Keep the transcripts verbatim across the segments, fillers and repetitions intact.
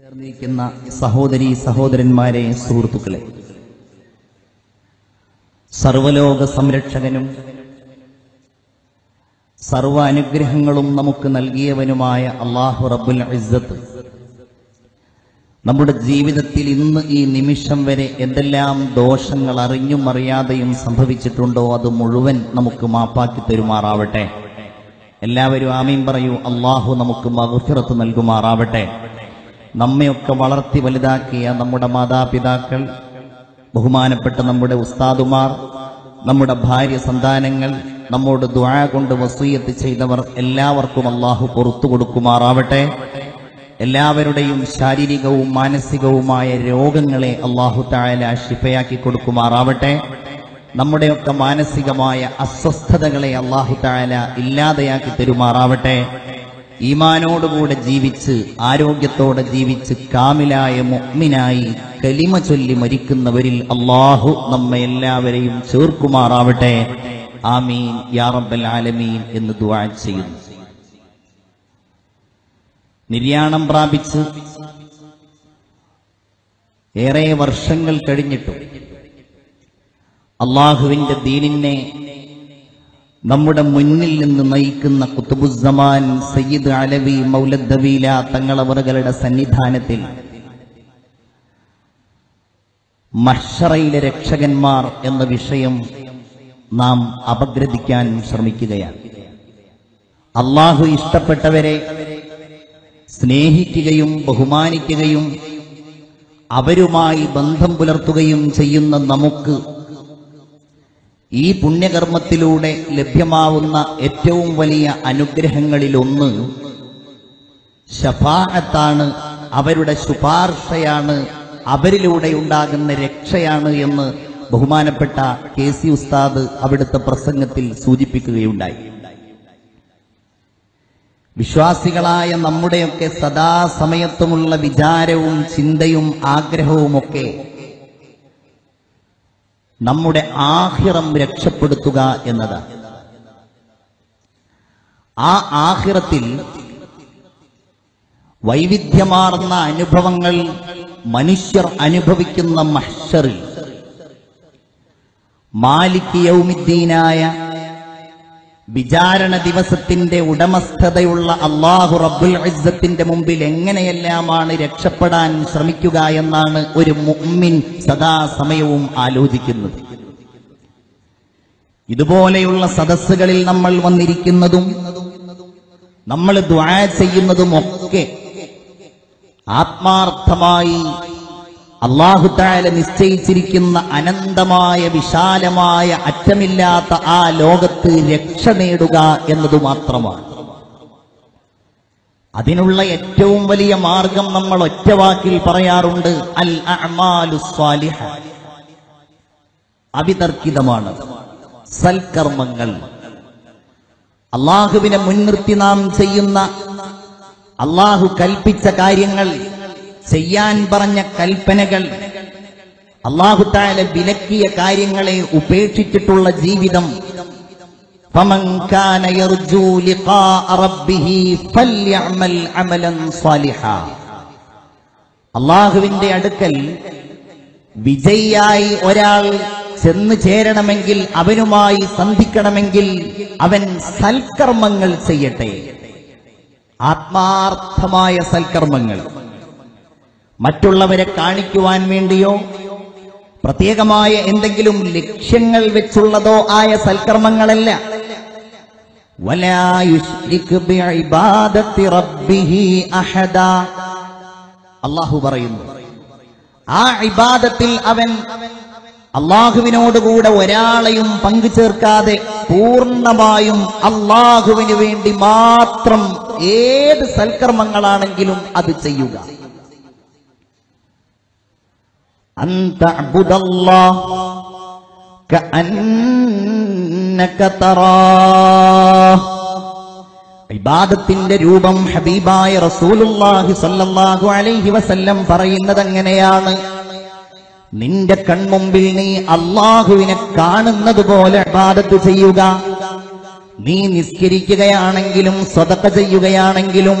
ചേർന്നിരിക്കുന്ന സഹോദരീ സഹോദരന്മാരെ, സുഹൃത്തുക്കളെ, സർവലോക സംരക്ഷകനും സർവ അനുഗ്രഹങ്ങളും നമുക്ക് നൽകിയവനുമായ അല്ലാഹു റബ്ബുൽ ഇസ്സത്ത് നമ്മുടെ ജീവിതത്തിൽ ഇന്ന് ഈ നിമിഷം വരെ എന്തെല്ലാം ദോഷങ്ങൾ അറിഞ്ഞും അറിയാതെയും സംഭവിച്ചിട്ടുണ്ടോ അത് മുഴുവൻ നമുക്ക് മാപ്പാക്കി തരുമാറാവട്ടെ. എല്ലാവരും ആമീൻ പറയൂ. അല്ലാഹു നമുക്ക് മഗ്ഫിറത്ത് നൽകുമാറാവട്ടെ. നമ്മയൊക്കെ വളർത്തി വലുതാക്കിയ നമ്മുടെ മാതാപിതാക്കൾ, ബഹുമാനപ്പെട്ട നമ്മുടെ ഉസ്താദുമാർ, നമ്മുടെ ഭാര്യ സന്താനങ്ങൾ, നമ്മോട് ദുആ കൊണ്ട് വസീയത്ത് ചെയ്തവർ എല്ലാവർക്കും അല്ലാഹു പുറത്തു കൊടുക്കുമാറാവട്ടെ. എല്ലാവരുടെയും ശാരീരികവും മാനസികവുമായ രോഗങ്ങളെ അല്ലാഹു തആല ശിഫയാക്കി കൊടുക്കുമാറാവട്ടെ. നമ്മുടെയൊക്കെ മാനസികമായ അസ്വസ്ഥതകളെ അല്ലാഹു തആല ഇല്ലാതെയാക്കി തരുമാറാവട്ടെ. ഈമാനോടുകൂടെ ജീവിച്ച് ആരോഗ്യത്തോടെ ജീവിച്ച് കാമിലായ മുഅ്മിനായി കലിമ ചൊല്ലി മരിക്കുന്നവരിൽ അല്ലാഹു നമ്മെ എല്ലാവരെയും ചേർക്കുമാറാവട്ടെ. ആമീൻ യാ റബ്ബൽ ആലമീൻ എന്ന് ദുആ ചെയ്യുന്നു. നിര്യാണം പ്രാപിച്ച് ഏറെ വർഷങ്ങൾ കഴിഞ്ഞിട്ടും അല്ലാഹുവിന്റെ ദീനിനെ നമ്മുടെ മുന്നിൽ നിന്ന് നയിക്കുന്ന ഖുതുബുസ്സമാൻ സയ്യിദ് അലവി മൗലദ്ദവീല തങ്ങളവറുകളുടെ സന്നിധാനത്തിൽ മഹ്ശറയിലെ രക്ഷകന്മാർ എന്ന വിഷയം നാം അപഗ്രഥിക്കാൻ ശ്രമിക്കുകയാണ്. അല്ലാഹു ഇഷ്ടപ്പെട്ടവരെ സ്നേഹിക്കുകയും ബഹുമാനിക്കുകയും അവരുമായി ബന്ധം പുലർത്തുകയും ചെയ്യുന്ന നമുക്ക് ഈ പുണ്യകർമ്മത്തിലൂടെ ലഭ്യമാവുന്ന ഏറ്റവും വലിയ അനുഗ്രഹങ്ങളിലൊന്ന് ശഫാഅത്താണ്, അവരുടെ ശുപാർശയാണ്, അവരിലൂടെ ഉണ്ടാകുന്ന രക്ഷയാണ് എന്ന് ബഹുമാനപ്പെട്ട കെ സി ഉസ്താദ് അവിടുത്തെ പ്രസംഗത്തിൽ സൂചിപ്പിക്കുകയുണ്ടായി. വിശ്വാസികളായ നമ്മുടെയൊക്കെ സദാസമയത്തുമുള്ള വിചാരവും ചിന്തയും ആഗ്രഹവുമൊക്കെ നമ്മുടെ ആഖിറം രക്ഷപ്പെടുത്തുക എന്നതാണ്. ആ ആഖിറത്തിൽ വൈവിധ്യമാർന്ന അനുഭവങ്ങൾ മനുഷ്യർ അനുഭവിക്കുന്ന മഹ്ശറിൽ മാലിക് യൗമിദ്ദീനായ വിചാരണ ദിവസത്തിന്റെ ഉടമസ്ഥതയുള്ള അല്ലാഹു റബ്ബുൽ ഇസ്സത്തിന്റെ മുമ്പിൽ എങ്ങനെയെല്ലാമാണ് രക്ഷപ്പെടാൻ ശ്രമിക്കുക എന്നാണ് ഒരു മുഅ്മിൻ സദാസമയവും ആലോചിക്കുന്നത്. ഇതുപോലെയുള്ള സദസ്സുകളിൽ നമ്മൾ വന്നിരിക്കുന്നതും നമ്മൾ ദുആ ചെയ്യുന്നതും ഒക്കെ ആത്മാർത്ഥമായി അല്ലാഹു തആല നിശ്ചയിച്ചിരിക്കുന്ന അനന്തമായ വിശാലമായ അറ്റമില്ലാത്ത ആ ലോകത്ത് രക്ഷ നേടുക എന്നതു മാത്രമാണ്. അതിനുള്ള ഏറ്റവും വലിയ മാർഗം നമ്മൾ ഒറ്റവാക്കിൽ പറയാറുണ്ട്, അൽ അഅ്മാലു സ്വാലിഹ. അവിതർക്കിതമാണ് സൽക്കർമ്മങ്ങൾ. അല്ലാഹുവിനെ മുൻനിർത്തി നാം ചെയ്യുന്ന, അല്ലാഹു കൽപ്പിച്ച കാര്യങ്ങൾ, ചെയ്യാൻ പറഞ്ഞ കൽപ്പനകൾ, അല്ലാഹു തആല വിലക്കിയ കാര്യങ്ങളെ ഉപേക്ഷിച്ചിട്ടുള്ള ജീവിതം. ഫമൻ കാന യർജു ലിഖാ റബ്ബിഹി ഫൽയഅമൽ അമലൻ സാലിഹ. അല്ലാഹുവിന്റെ അടുക്കൽ വിജയിയായി ഒരാൾ ചെന്നു ചേരണമെങ്കിൽ, അവനുമായി സന്ധിക്കണമെങ്കിൽ അവൻ സൽക്കർമ്മങ്ങൾ ചെയ്യട്ടെ, ആത്മാർത്ഥമായ സൽക്കർമ്മങ്ങൾ. മറ്റുള്ളവരെ കാണിക്കുവാൻ വേണ്ടിയോ പ്രത്യേകമായ എന്തെങ്കിലും ലക്ഷ്യങ്ങൾ വെച്ചുള്ളതോ ആയ സൽക്കർമ്മങ്ങളല്ല. വലാ യുശ്രിക് ബിഇബാദത്തി റബ്ബിഹി അഹദ. അല്ലാഹു പറയുന്നു, ആ ഇബാദത്തിൽ അവൻ അല്ലാഹുവിനോടുകൂടെ ഒരാളെയും പങ്കു ചേർക്കാതെ പൂർണ്ണമായും അല്ലാഹുവിന് വേണ്ടി മാത്രം ഏത് സൽക്കർമ്മങ്ങളാണെങ്കിലും അത് ചെയ്യുക. ഇബാദത്തിന്റെ രൂപം ഹബീബായ റസൂലുള്ളാഹി സ്വല്ലല്ലാഹു അലൈഹി വസല്ലം പറയുന്നത് അങ്ങനെയാണ്, നിന്റെ കൺമുമ്പിൽ നീ അല്ലാഹുവിനെ കാണുന്നത് പോലെ ഇബാദത്ത് ചെയ്യുക. നീ നിസ്കരിക്കുകയാണെങ്കിലും സ്വതക്ക ചെയ്യുകയാണെങ്കിലും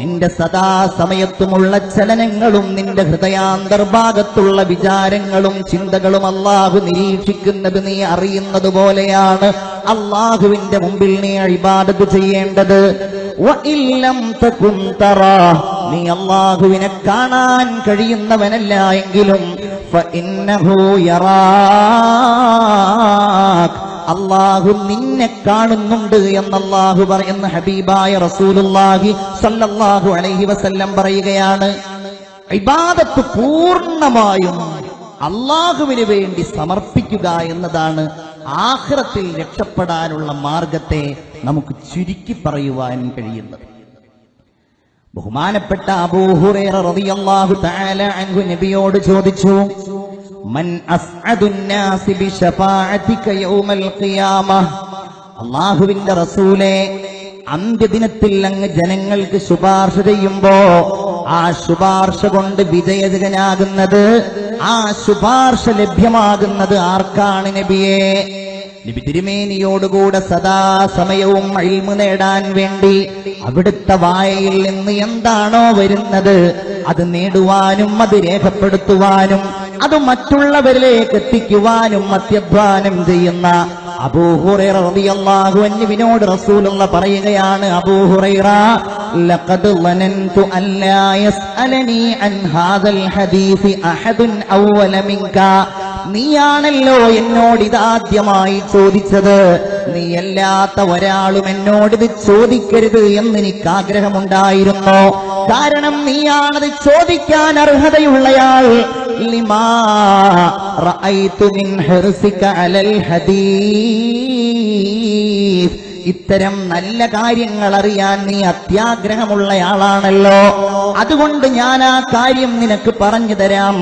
നിന്റെ സദാസമയത്തുമുള്ള ചലനങ്ങളും നിന്റെ ഹൃദയാന്തർഭാഗത്തുള്ള വിചാരങ്ങളും ചിന്തകളും അള്ളാഹു നിരീക്ഷിക്കുന്നത് നീ അറിയുന്നത് പോലെയാണ് അള്ളാഹുവിന്റെ മുമ്പിൽ നീ ഇബാദത്ത് ചെയ്യേണ്ടത്. വഇല്ലം തകുൻ തറാ, നീ അള്ളാഹുവിനെ കാണാൻ കഴിയുന്നവനല്ല എങ്കിലും ഫഇന്നഹു യറാക്, അള്ളാഹു നിന്നെ കാണുന്നുണ്ട് എന്നല്ലാഹു പറയുന്ന ഹബീബായ റസൂലുള്ളാഹി സല്ലല്ലാഹു അലൈഹി വസല്ലം പറയുകയാണ്. ഇബാദത്ത് പൂർണ്ണമായും അള്ളാഹുവിന് വേണ്ടി സമർപ്പിക്കുക എന്നതാണ് ആഖിറത്തിൽ രക്ഷപ്പെടാനുള്ള മാർഗത്തെ നമുക്ക് ചുരുക്കി പറയുവാൻ കഴിയുന്നത്. ബഹുമാനപ്പെട്ട അബൂ ഹുറൈറ റളിയല്ലാഹു തആല അൻഹു നബിയോട് ചോദിച്ചു, മൻ അസ്അദുന്നാസി ബിശഫാഅതിക യൗമൽ ഖിയാമ, അല്ലാഹുവിന്റെ റസൂലേ അന്ത്യദിനത്തിൽ അങ്ങ് ജനങ്ങൾക്ക് ശുപാർശ ചെയ്യുമ്പോ ആ ശുപാർശ കൊണ്ട് വിജയജകനാകുന്നത്, ആ ശുപാർശ ലഭ്യമാകുന്നത് ആർക്കാണ് നബിയേ? നബി തിരുമേനിയോടുകൂടെ സദാ സമയവും ഇൽമു നേടാൻ വേണ്ടി അവിടുത്തെ വായയിൽ നിന്ന് എന്താണോ വരുന്നത് അത് നേടുവാനും അത് രേഖപ്പെടുത്തുവാനും അത് മറ്റുള്ളവരിലേക്ക് എത്തിക്കുവാനും അത്യധ്വാനം ചെയ്യുന്ന അബൂ ഹുറൈറ റളിയല്ലാഹു അൻഹുവിനോട് റസൂലുള്ള പറയുകയാണ്, അബൂ ഹുറൈറ ലഖദ് വനന്തു അല്ലാ യസ്അലനി അൻ ഹാദൽ ഹദീസി അഹദുൻ അവല മിൻക, നീയാണല്ലോ എന്നോട് ഇതാദ്യമായി ചോദിച്ചത്, നീയല്ലാത്ത ഒരാളും എന്നോടിത് ചോദിക്കരുത് എന്നെനിക്ക് ആഗ്രഹമുണ്ടായിരുന്നു. കാരണം നീയാണത് ചോദിക്കാൻ അർഹതയുള്ളയാൾ. ലിമാ റഅയ്തു മിൻ ഹിർസിക അലൽ ഹദീസ്, ഇത്തരം നല്ല കാര്യങ്ങൾ അറിയാൻ നീ അത്യാഗ്രഹമുള്ളയാളാണല്ലോ, അതുകൊണ്ട് ഞാൻ ആ കാര്യം നിനക്ക് പറഞ്ഞു തരാം.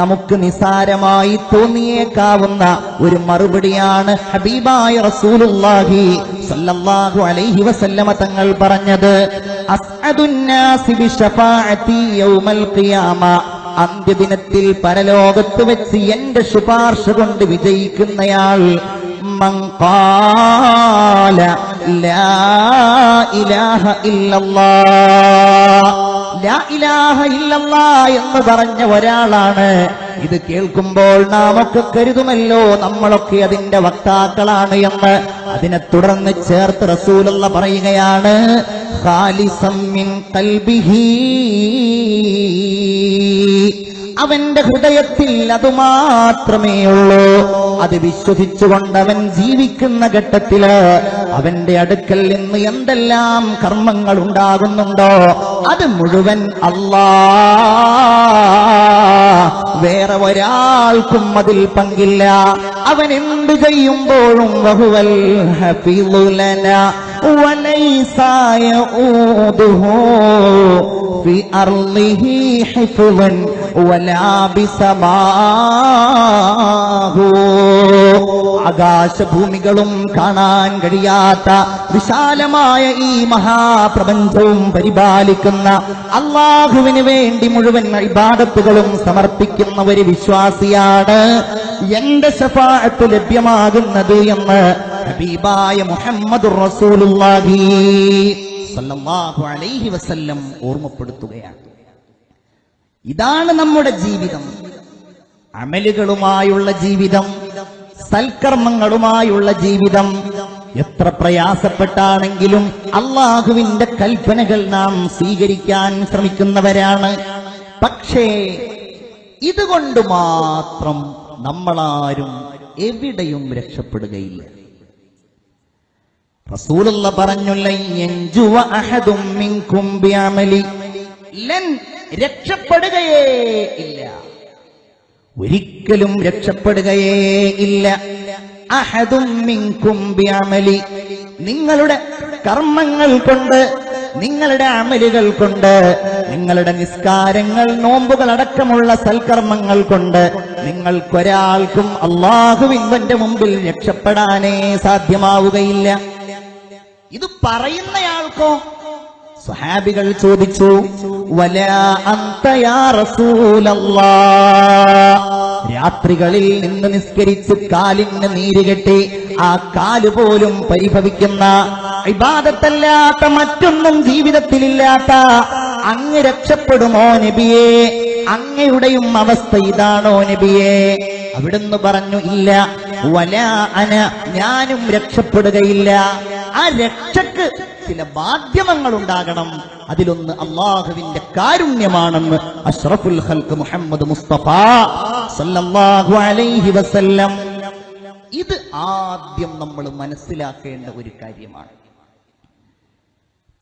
നമുക്ക് നിസാരമായി തോന്നിയേക്കാവുന്ന ഒരു മറുപടിയാണ് ഹബീബായ റസൂലുള്ളാഹി സല്ലല്ലാഹു അലൈഹി വസല്ലമ തങ്ങൾ പറഞ്ഞത്. അസ്അദുന്നാസി ബിശഫാഅതി യൗമൽ ഖിയാമ, അന്ത്യദിനത്തിൽ പരലോകത്ത് വെച്ച് എന്റെ ശുപാർശ കൊണ്ട് വിജയിക്കുന്നയാൾ മൻ ഖാല ലാ ഇലാഹ ഇല്ലല്ലാഹ്, ലാ ഇലാഹ ഇല്ലല്ലാഹ് എന്ന് പറഞ്ഞ ഒരാളാണ്. ഇത് കേൾക്കുമ്പോൾ നാം ഒക്കെ കരുതുമല്ലോ നമ്മളൊക്കെ അതിന്റെ വക്താക്കളാണ് എന്ന്. അതിനെ തുടർന്ന് ചേർത്ത് റസൂലുള്ള പറയുകയാണ്, ഖാലിസൻ മിൻ ഖൽബിഹി, അവന്റെ ഹൃദയത്തിൽ അതുമാത്രമേ ഉള്ളൂ. അത് വിശ്വസിച്ചുകൊണ്ട് അവൻ ജീവിക്കുന്ന ഘട്ടത്തില് അവന്റെ അടുക്കൽ നിന്ന് എന്തെല്ലാം കർമ്മങ്ങൾ ഉണ്ടാകുന്നുണ്ടോ അത് മുഴുവൻ അല്ലാഹ്, വേറെ ഒരാൾക്കും അതിൽ പങ്കില്ല. അവൻ എന്ത് ചെയ്യുമ്പോഴും വഹുവൽ ഹഫീളു ലനാ വലൈസ യഊദുഹു ഫി അർളിഹി ഹിഫ്വൻ വലാ ബിസമാഹു, ആകാശഭൂമികളും കാണാൻ കഴിയാത്ത വിശാലമായ ഈ മഹാപ്രപഞ്ചവും പരിപാലിക്കുന്ന അള്ളാഹുവിന് വേണ്ടി മുഴുവൻ ഇബാദത്തുകളും സമർപ്പിക്കുന്ന ഒരു വിശ്വാസിയാണ് എന്റെ ശഫാഅത്ത് ലഭ്യമാകുന്നത് എന്ന് ഹബീബായ മുഹമ്മദുർ റസൂലുള്ളാഹി സല്ലല്ലാഹു അലൈഹി വസല്ലം ഓർമ്മപ്പെടുത്തുകയാണ്. ഇതാണ് നമ്മുടെ ജീവിതം, അമലുകളുമായുള്ള ജീവിതം, സൽക്കർമ്മങ്ങളുമായുള്ള ജീവിതം. എത്ര പ്രയാസപ്പെട്ടാണെങ്കിലും അള്ളാഹുവിന്റെ കൽപ്പനകൾ നാം സ്വീകരിക്കാൻ ശ്രമിക്കുന്നവരാണ്. പക്ഷേ ഇതുകൊണ്ട് മാത്രം നമ്മളാരും എവിടെയും രക്ഷപ്പെടുകയില്ല. റസൂലുള്ള പറഞ്ഞുല്ലി രക്ഷപ്പെടുകയേ ഇല്ല, ഒരിക്കലും രക്ഷപ്പെടുകയേ ഇല്ല. അഹദും മിൻകും ബിഅമലി, നിങ്ങളുടെ കർമ്മങ്ങൾ കൊണ്ട് നിങ്ങളുടെ അമലുകൾ കൊണ്ട്, നിങ്ങളുടെ നിസ്കാരങ്ങൾ, നോമ്പുകൾ അടക്കമുള്ള സൽക്കർമ്മങ്ങൾ കൊണ്ട് നിങ്ങൾക്കൊരാൾക്കും അള്ളാഹുവിന്റെ മുമ്പിൽ രക്ഷപ്പെടാനേ സാധ്യമാവുകയില്ല. ഇത് പറയുന്നയാൾക്കോ? സ്വഹാബികൾ ചോദിച്ചു, വലാ അൻത യാ റസൂലല്ലാഹ്. രാത്രികളിൽ നിന്ന് നിസ്കരിച്ച് കാലിന് നീരുകെട്ടി ആ കാല് പോലും പരിഭവിക്കുന്ന, ഇബാദത്തല്ലാത്ത മറ്റൊന്നും ജീവിതത്തിലില്ലാത്ത അങ്ങ് രക്ഷപ്പെടുമോ നബിയേ? അങ്ങയുടെയും അവസ്ഥ ഇതാണോ നബിയേ? അവിടുന്ന് പറഞ്ഞു, ഇല്ല, വലാ അന, ഞാനും രക്ഷപ്പെടുകയില്ല. ആ രക്ഷക്ക് ചില മാധ്യമങ്ങളുണ്ടാകണം, അതിലൊന്ന് അള്ളാഹുവിന്റെ കാരുണ്യമാണെന്ന് അഷ്റഫുൽ ഖൽഖ് മുഹമ്മദ് മുസ്തഫ സല്ലല്ലാഹു അലൈഹി വസല്ലം. ഇത് ആദ്യം നമ്മൾ മനസ്സിലാക്കേണ്ട ഒരു കാര്യമാണ്.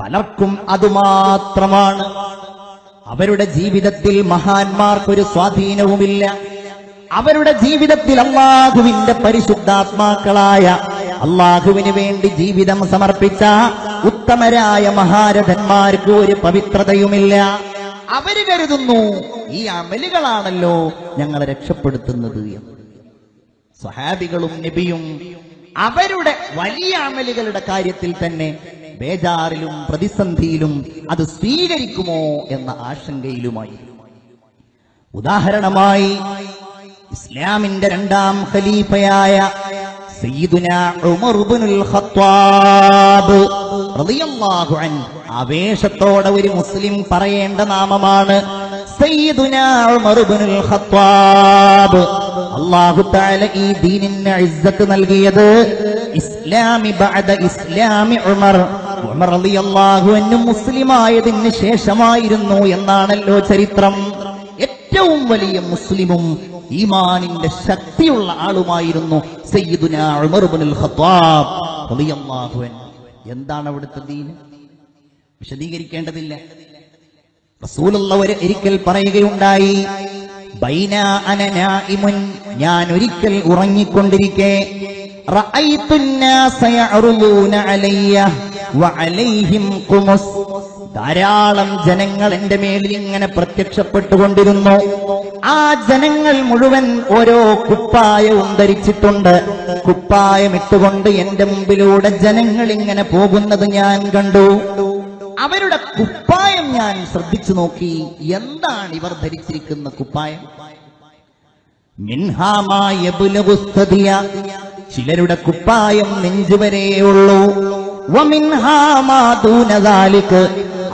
പലർക്കും അതുമാത്രമാണ് അവരുടെ ജീവിതത്തിൽ. മഹാന്മാർക്കൊരു സ്വാധീനവുമില്ല അവരുടെ ജീവിതത്തിൽ. അള്ളാഹുവിന്റെ പരിശുദ്ധാത്മാക്കളായ, അള്ളാഹുവിന് വേണ്ടി ജീവിതം സമർപ്പിച്ച ഉത്തമരായ മഹാരഥന്മാർക്ക് ഒരു പവിത്രതയുമില്ല. അവര് കരുതുന്നു ഈ അമലുകളാണല്ലോ ഞങ്ങളെ രക്ഷപ്പെടുത്തുന്നത് എന്ന്. സ്വഹാബികളും നബിയും അവരുടെ വലിയ അമലുകളുടെ കാര്യത്തിൽ തന്നെ ബേജാറിലും പ്രതിസന്ധിയിലും അത് സ്വീകരിക്കുമോ എന്ന ആശങ്കയിലുമായി. ഉദാഹരണമായി, ഇസ്ലാമിന്റെ രണ്ടാം ഖലീഫയായ സയ്യിദുന ഉമർ ഇബ്നുൽ ഖത്താബ് റളിയല്ലാഹു അൻഹു, ആവേശത്തോടെ ഒരു മുസ്ലിം പറയേണ്ട നാമമാണ് സയ്യിദുന ഉമർ ഇബ്നുൽ ഖത്താബ്. അല്ലാഹു തആല ഈ ദീനിന് ഇസ്സത്ത് നൽകിയത് ഇസ്ലാമി ബഅദ ഇസ്ലാമി ഉമർ, ഉമർ റളിയല്ലാഹു അൻഹു മുസ്ലിമായതിന് ശേഷമായിരുന്നു എന്നാണല്ലോ ചരിത്രം. ഏറ്റവും വലിയ മുസ്ലിമും ഈമാനിന്റെ ശക്തിയുള്ള ആളുമായിരുന്നു സയ്യിദുന ഉമർ ഇബ്നുൽ ഖത്താബ് റളിയല്ലാഹു അൻഹു. എന്താണ് അവിടുത്തെ ദീൻ? വിശദീകരിക്കേണ്ടതില്ല. റസൂലുള്ള ഒരു ഒരിക്കൽ പറയുകയുണ്ടായി, ബൈന അന നാഇമുൻ, ഞാൻ ഒരിക്കൽ ഉറങ്ങിക്കൊണ്ടിരിക്കെ, റഅയ്തു അന്നാസ യഅറുദൂന അലയ്യ വഅലൈഹിം ഖുമുസ്, ധാരാളം ജനങ്ങൾ എന്റെ മേലിൽ ഇങ്ങനെ പ്രത്യക്ഷപ്പെട്ടുകൊണ്ടിരുന്നു. ആ ജനങ്ങൾ മുഴുവൻ ഓരോ കുപ്പായവും ധരിച്ചിട്ടുണ്ട്. കുപ്പായമിട്ടുകൊണ്ട് എന്റെ മുമ്പിലൂടെ ജനങ്ങൾ ഇങ്ങനെ പോകുന്നത് ഞാൻ കണ്ടു. അവരുടെ കുപ്പായം ഞാൻ ശ്രദ്ധിച്ചു നോക്കി. എന്താണ് ഇവർ ധരിച്ചിരിക്കുന്ന കുപ്പായം? മിൻഹാമായബുലഗുസ്തദിയ, ചിലരുടെ കുപ്പായം നെഞ്ചുവരെയുള്ളൂ.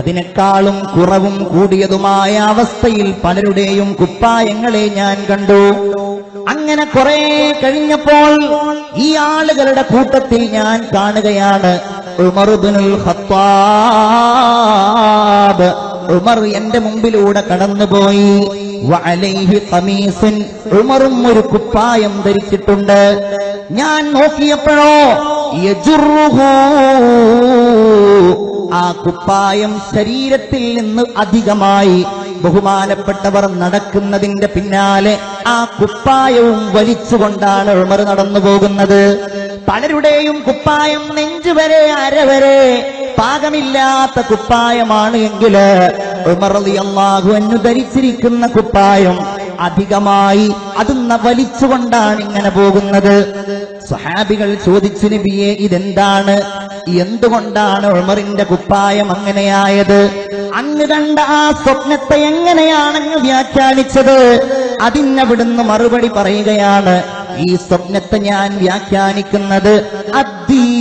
അതിനേക്കാളും കുറവും കൂടിയതുമായ അവസ്ഥയിൽ പലരുടെയും കുപ്പായങ്ങളെ ഞാൻ കണ്ടു. അങ്ങനെ കുറെ കഴിഞ്ഞപ്പോൾ ഈ ആളുകളുടെ കൂട്ടത്തിൽ ഞാൻ കാണുകയാണ് ഉമർ ഇബ്നുൽ ഖത്താബ്. ഉമർ എന്റെ മുമ്പിലൂടെ കടന്നുപോയി. വഅലൈഹി ഖമീസുൻ, ഉമറും ഒരു കുപ്പായം ധരിച്ചിട്ടുണ്ട്. ഞാൻ നോക്കിയപ്പോഴോ യജുറുഹു, ആ കുപ്പായം ശരീരത്തിൽ നിന്ന് അധികമായി. ബഹുമാനപ്പെട്ടവർ നടക്കുന്നതിന്റെ പിന്നാലെ ആ കുപ്പായവും വലിച്ചുകൊണ്ടാണ് ഉമർ നടന്നു പോകുന്നത്. പലരുടെയും കുപ്പായം നെഞ്ചുവരെ, അരവരെ, പാകമില്ലാത്ത കുപ്പായമാണ് എങ്കിൽ ഉമർ റളിയല്ലാഹു അൻഹു ധരിച്ചിരിക്കുന്ന കുപ്പായം അധികമായി, അതൊന്ന് വലിച്ചുകൊണ്ടാണ് ഇങ്ങനെ പോകുന്നത്. സ്വഹാബികൾ ചോദിച്ചു, നബിയെ ഇതെന്താണ്? എന്തുകൊണ്ടാണ് ഉമറിന്റെ കുപ്പായം അങ്ങനെയായത്? അങ്ങ് കണ്ട ആ സ്വപ്നത്തെ എങ്ങനെയാണെന്ന് വ്യാഖ്യാനിച്ചത്? അതിനവിടുന്ന് മറുപടി പറയുകയാണ്, ഈ സ്വപ്നത്തെ ഞാൻ വ്യാഖ്യാനിക്കുന്നത് അദ്ദീ